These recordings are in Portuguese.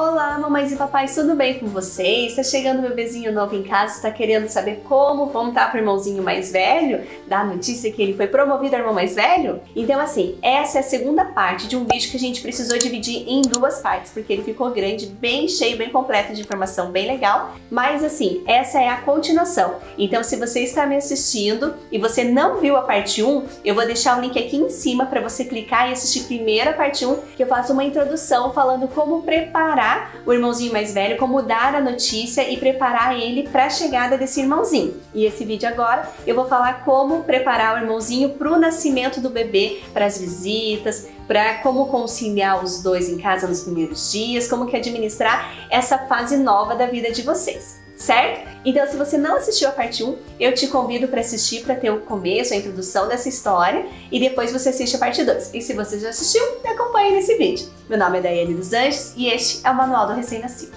Olá, mamães e papais, tudo bem com vocês? Está chegando um bebezinho novo em casa, está querendo saber como contar para o irmãozinho mais velho da notícia que ele foi promovido a irmão mais velho? Então assim, essa é a segunda parte de um vídeo que a gente precisou dividir em duas partes, porque ele ficou grande, bem cheio, bem completo de informação, bem legal. Mas assim, essa é a continuação. Então se você está me assistindo e você não viu a parte 1, eu vou deixar o link aqui em cima para você clicar e assistir primeiro a parte 1, que eu faço uma introdução falando como preparar o irmãozinho mais velho, como dar a notícia e preparar ele para a chegada desse irmãozinho. E esse vídeo agora eu vou falar como preparar o irmãozinho para o nascimento do bebê, para as visitas, para como conciliar os dois em casa nos primeiros dias, como que administrar essa fase nova da vida de vocês, certo? Então se você não assistiu a parte 1, eu te convido para assistir, para ter o começo, a introdução dessa história, e depois você assiste a parte 2. E se você já assistiu, me acompanhe nesse vídeo. Meu nome é Dayane dos Anjos e este é o Manual do Recém-Nascido.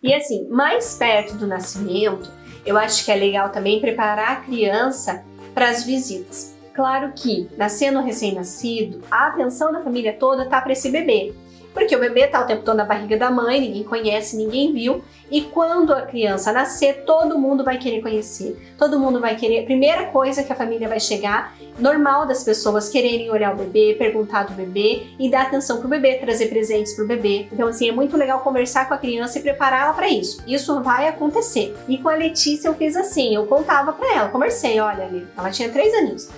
E assim, mais perto do nascimento, eu acho que é legal também preparar a criança para as visitas. Claro que, nascendo um recém-nascido, a atenção da família toda tá para esse bebê. Porque o bebê tá o tempo todo na barriga da mãe, ninguém conhece, ninguém viu. E quando a criança nascer, todo mundo vai querer conhecer. Todo mundo vai querer... A primeira coisa que a família vai chegar, normal das pessoas quererem olhar o bebê, perguntar do bebê e dar atenção pro bebê, trazer presentes pro bebê. Então assim, é muito legal conversar com a criança e prepará-la para isso. Isso vai acontecer. E com a Letícia eu fiz assim, eu contava para ela, conversei, olha, ela tinha 3 aninhos.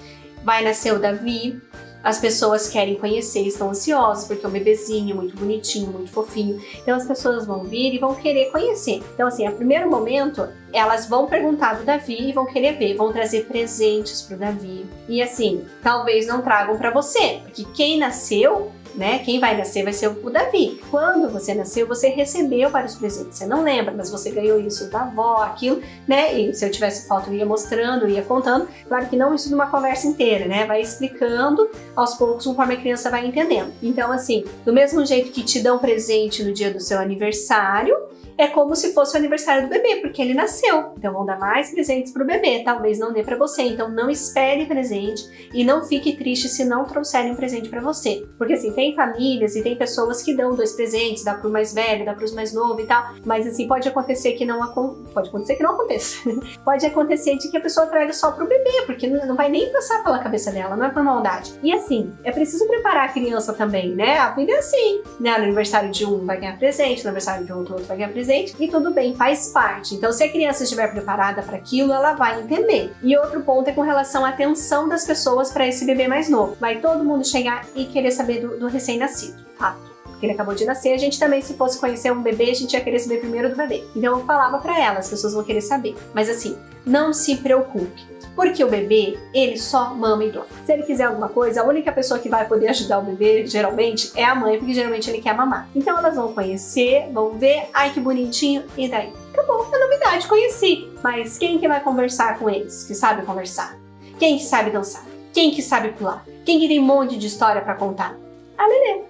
Vai nascer o Davi, as pessoas querem conhecer, estão ansiosas, porque é um bebezinho muito bonitinho, muito fofinho. Então as pessoas vão vir e vão querer conhecer. Então assim, a primeiro momento, elas vão perguntar do Davi e vão querer ver, vão trazer presentes pro Davi. E assim, talvez não tragam para você, porque quem nasceu, né, quem vai nascer vai ser o Davi. Quando você nasceu, você recebeu vários presentes. Você não lembra, mas você ganhou isso da avó, aquilo, né? E se eu tivesse foto, eu ia mostrando, eu ia contando. Claro que não isso numa conversa inteira, né? Vai explicando aos poucos, conforme a criança vai entendendo. Então, assim, do mesmo jeito que te dão presente no dia do seu aniversário, é como se fosse o aniversário do bebê, porque ele nasceu. Então vão dar mais presentes para o bebê, talvez não dê para você. Então não espere presente e não fique triste se não trouxerem um presente para você. Porque assim, tem famílias e tem pessoas que dão 2 presentes, dá para o mais velho, dá para os mais novos e tal. Mas assim, pode acontecer que não aconteça. Pode acontecer de que a pessoa traga só para o bebê, porque não vai nem passar pela cabeça dela, não é por maldade. E assim, é preciso preparar a criança também, né? A vida é assim, né? No aniversário de um vai ganhar presente, no aniversário de outro vai ganhar presente. E tudo bem, faz parte. Então se a criança estiver preparada para aquilo, ela vai entender. E outro ponto é com relação à atenção das pessoas para esse bebê mais novo. Vai todo mundo chegar e querer saber do recém-nascido, tá? Porque ele acabou de nascer, a gente também, se fosse conhecer um bebê, a gente ia querer saber primeiro do bebê. Então eu falava para ela, as pessoas vão querer saber. Mas assim, não se preocupe, porque o bebê, ele só mama e dorme. Se ele quiser alguma coisa, a única pessoa que vai poder ajudar o bebê, geralmente, é a mãe, porque geralmente ele quer mamar. Então elas vão conhecer, vão ver, ai que bonitinho, e daí? Acabou, é novidade, conheci. Mas quem que vai conversar com eles, que sabe conversar? Quem que sabe dançar? Quem que sabe pular? Quem que tem um monte de história para contar? A Lelê.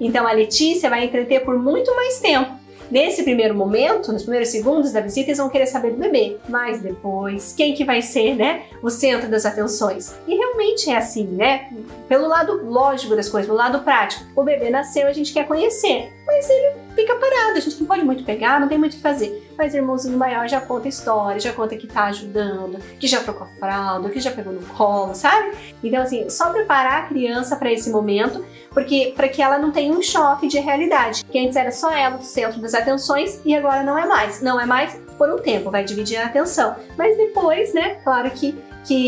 Então a Letícia vai entreter por muito mais tempo. Nesse primeiro momento, nos primeiros segundos da visita, eles vão querer saber do bebê. Mas depois, quem que vai ser, né, o centro das atenções? E realmente é assim, né? Pelo lado lógico das coisas, pelo lado prático. O bebê nasceu, a gente quer conhecer. Mas ele fica parado, a gente não pode muito pegar, não tem muito o que fazer. Mas o irmãozinho maior já conta história, já conta que tá ajudando, que já trocou a fralda, que já pegou no colo, sabe? Então assim, só preparar a criança para esse momento, porque para que ela não tenha um choque de realidade, que antes era só ela o centro das atenções e agora não é mais. Não é mais por um tempo, vai dividir a atenção. Mas depois, né, claro que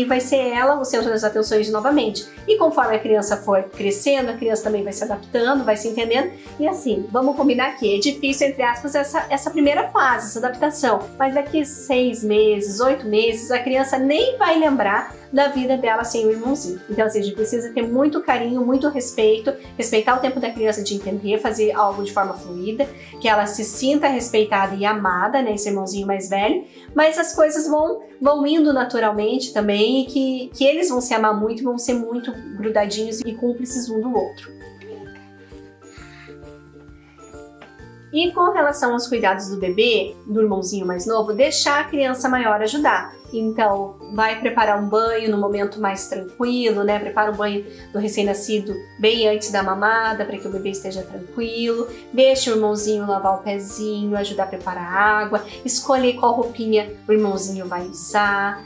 vai ser ela o centro das atenções novamente. E conforme a criança for crescendo, a criança também vai se adaptando, vai se entendendo. E assim, vamos combinar que é difícil, entre aspas, essa primeira fase, essa adaptação. Mas daqui 6 meses, 8 meses, a criança nem vai lembrar da vida dela sem o irmãozinho. Então, assim, a gente precisa ter muito carinho, muito respeito, respeitar o tempo da criança de entender, fazer algo de forma fluida, que ela se sinta respeitada e amada, né, esse irmãozinho mais velho, mas as coisas vão indo naturalmente também, e que eles vão se amar muito, vão ser muito grudadinhos e cúmplices um do outro. E com relação aos cuidados do bebê, do irmãozinho mais novo, deixar a criança maior ajudar. Então, vai preparar um banho no momento mais tranquilo, né? Prepara o banho do recém-nascido bem antes da mamada, para que o bebê esteja tranquilo. Deixa o irmãozinho lavar o pezinho, ajudar a preparar a água, escolher qual roupinha o irmãozinho vai usar,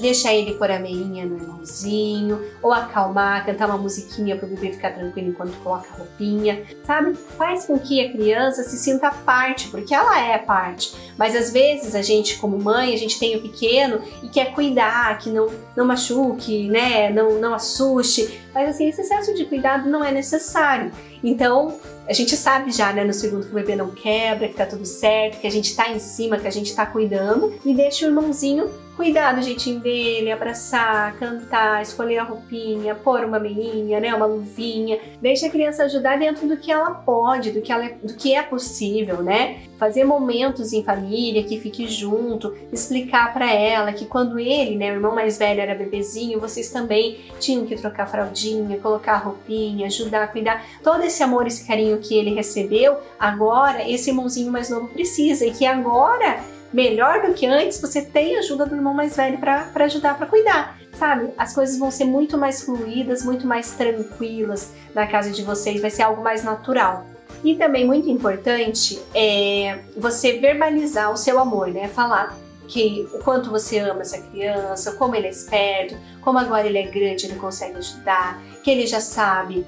deixa ele pôr a meinha no irmãozinho, ou acalmar, cantar uma musiquinha para o bebê ficar tranquilo enquanto coloca a roupinha, sabe? Faz com que a criança se sinta parte, porque ela é parte. Mas às vezes a gente, como mãe, a gente tem o pequeno e quer cuidar, que não machuque, né? Não assuste. Mas assim, esse excesso de cuidado não é necessário. Então, a gente sabe já, né, no segundo, que o bebê não quebra, que tá tudo certo, que a gente tá em cima, que a gente tá cuidando. E deixa o irmãozinho cuidar do jeitinho dele, abraçar, cantar, escolher a roupinha, pôr uma meinha, né, uma luvinha. Deixa a criança ajudar dentro do que ela pode, do que é possível, né? Fazer momentos em família, que fique junto, explicar pra ela que quando ele, né, o irmão mais velho era bebezinho, vocês também tinham que trocar a fraldinha, colocar a roupinha, ajudar, cuidar. Todo esse amor, esse carinho que ele recebeu, agora esse irmãozinho mais novo precisa, e que agora, melhor do que antes, você tem a ajuda do irmão mais velho para ajudar, para cuidar, sabe? As coisas vão ser muito mais fluídas, muito mais tranquilas na casa de vocês, vai ser algo mais natural. E também muito importante é você verbalizar o seu amor, né? Falar que o quanto você ama essa criança, como ele é esperto, como agora ele é grande, ele consegue ajudar, que ele já sabe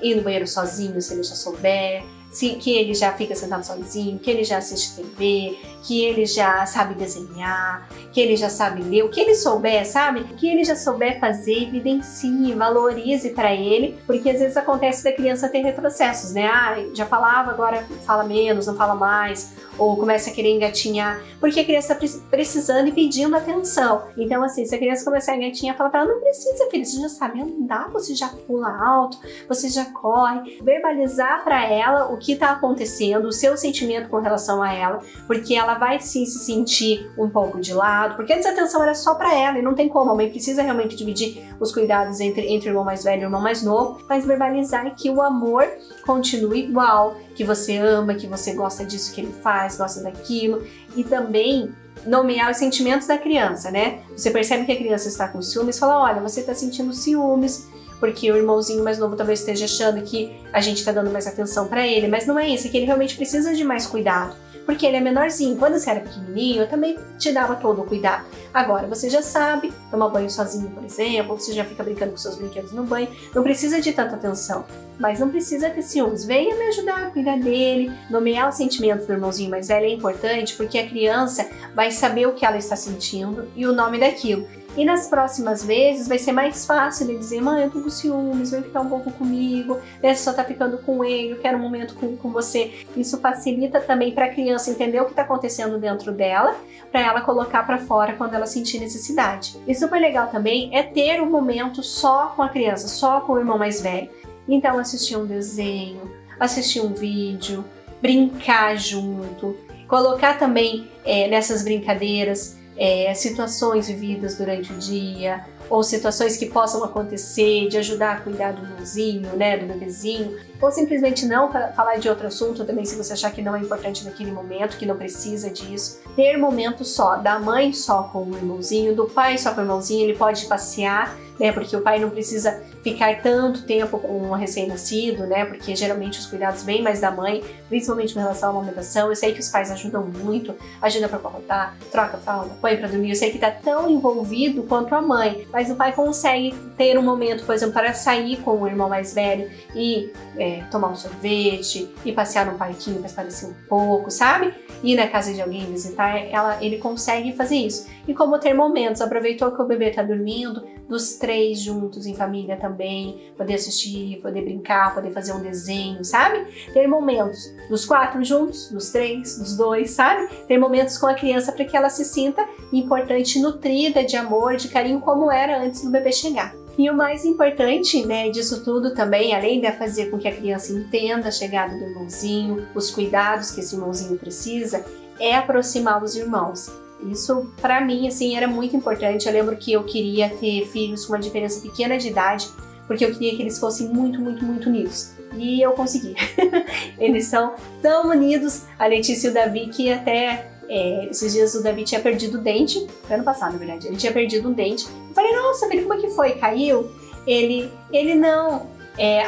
ir no banheiro sozinho, se ele já souber, que ele já fica sentado sozinho, que ele já assiste TV, que ele já sabe desenhar, que ele já sabe ler, o que ele souber, sabe? O que ele já souber fazer, evidencie, valorize pra ele, porque às vezes acontece da criança ter retrocessos, né? Ah, já falava, agora fala menos, não fala mais, ou começa a querer engatinhar, porque a criança tá precisando e pedindo atenção. Então assim, se a criança começar a engatinhar, fala pra ela, não precisa, filho, você já sabe andar, você já pula alto, você já corre. Verbalizar pra ela o que tá acontecendo, o seu sentimento com relação a ela, porque ela vai sim se sentir um pouco de lado, porque a desatenção era só pra ela e não tem como, a mãe precisa realmente dividir os cuidados entre o irmão mais velho e o irmão mais novo, mas verbalizar que o amor continua igual, que você ama, que você gosta disso que ele faz, gosta daquilo, e também nomear os sentimentos da criança, né? Você percebe que a criança está com ciúmes, fala, olha, você tá sentindo ciúmes, porque o irmãozinho mais novo talvez esteja achando que a gente tá dando mais atenção pra ele, mas não é isso, é que ele realmente precisa de mais cuidado, porque ele é menorzinho. Quando você era pequenininho, eu também te dava todo o cuidado. Agora, você já sabe tomar banho sozinho, por exemplo, você já fica brincando com seus brinquedos no banho, não precisa de tanta atenção, mas não precisa ter ciúmes. Venha me ajudar a cuidar dele. Nomear os sentimentos do irmãozinho mais velho é importante, porque a criança vai saber o que ela está sentindo e o nome daquilo. E nas próximas vezes vai ser mais fácil ele dizer, mãe, eu tô com ciúmes, vem ficar um pouco comigo, né? Você só tá ficando com ele, eu quero um momento com você. Isso facilita também pra criança entender o que tá acontecendo dentro dela, pra ela colocar pra fora quando ela sentir necessidade. E super legal também é ter um momento só com a criança, só com o irmão mais velho. Então assistir um desenho, assistir um vídeo, brincar junto, colocar também nessas brincadeiras situações vividas durante o dia, ou situações que possam acontecer, de ajudar a cuidar do irmãozinho, né, do bebezinho, ou simplesmente não falar de outro assunto também, se você achar que não é importante naquele momento, que não precisa disso. Ter momento só, da mãe só com o irmãozinho, do pai só com o irmãozinho, ele pode passear, né, porque o pai não precisa ficar tanto tempo com um recém-nascido, né, porque geralmente os cuidados vêm mais da mãe, principalmente com relação à amamentação. Eu sei que os pais ajudam muito, ajuda pra corrotar, troca a fralda, põe pra dormir, eu sei que tá tão envolvido quanto a mãe, mas o pai consegue ter um momento, por exemplo, para sair com o irmão mais velho e tomar um sorvete, e passear num parquinho para espairecer um pouco, sabe? Ir na casa de alguém visitar, ele consegue fazer isso. E como ter momentos, aproveitou que o bebê tá dormindo, dos três juntos em família também, poder assistir, poder brincar, poder fazer um desenho, sabe? Ter momentos dos quatro juntos, dos três, dos dois, sabe? Ter momentos com a criança para que ela se sinta importante, nutrida de amor, de carinho, como era antes do bebê chegar. E o mais importante, né, disso tudo também, além de fazer com que a criança entenda a chegada do irmãozinho, os cuidados que esse irmãozinho precisa, é aproximar os irmãos. Isso, pra mim, assim, era muito importante. Eu lembro que eu queria ter filhos com uma diferença pequena de idade, porque eu queria que eles fossem muito, muito, muito unidos. E eu consegui. Eles são tão unidos, a Letícia e o Davi, que até Esses dias o Davi tinha perdido o dente, foi ano passado na verdade, ele tinha perdido um dente. Eu falei, nossa filho, como é que foi? Caiu? Ele não.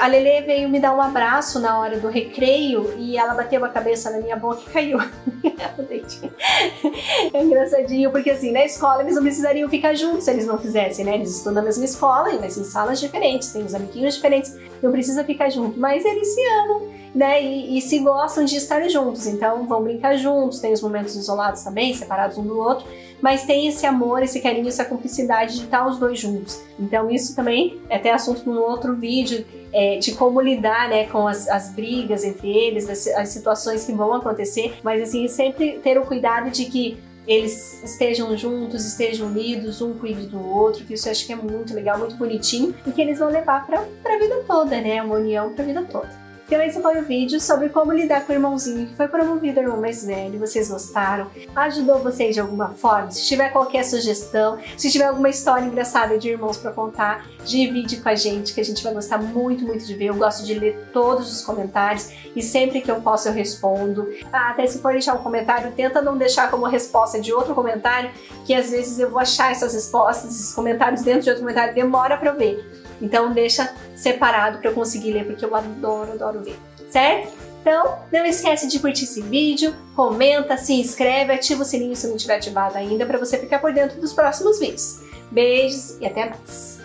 A Lelê veio me dar um abraço na hora do recreio e ela bateu a cabeça na minha boca e caiu. É engraçadinho, porque assim, na escola eles não precisariam ficar juntos se eles não quisessem, né? Eles estudam na mesma escola, mas em salas diferentes, tem uns amiguinhos diferentes, não precisa ficar junto, mas eles se amam, né? E se gostam de estar juntos, então vão brincar juntos, tem os momentos isolados também, separados um do outro, mas tem esse amor, esse carinho, essa cumplicidade de estar os dois juntos. Então isso também é até assunto num outro vídeo, de como lidar, né, com as brigas entre eles, as situações que vão acontecer, mas assim, sempre ter o cuidado de que eles estejam juntos, estejam unidos, um cuide do outro, que isso eu acho que é muito legal, muito bonitinho, e que eles vão levar pra vida toda, né, uma união pra vida toda. Então esse foi o vídeo sobre como lidar com o irmãozinho que foi promovido ao irmão mais velho. Vocês gostaram? Ajudou vocês de alguma forma? Se tiver qualquer sugestão, se tiver alguma história engraçada de irmãos para contar, divide com a gente, que a gente vai gostar muito, muito de ver. Eu gosto de ler todos os comentários e sempre que eu posso eu respondo. Até se for deixar um comentário, tenta não deixar como resposta de outro comentário, que às vezes eu vou achar essas respostas, esses comentários dentro de outro comentário, demora para eu ver. Então deixa separado para eu conseguir ler, porque eu adoro, adoro ver, certo? Então não esquece de curtir esse vídeo, comenta, se inscreve, ativa o sininho se não tiver ativado ainda para você ficar por dentro dos próximos vídeos. Beijos e até mais!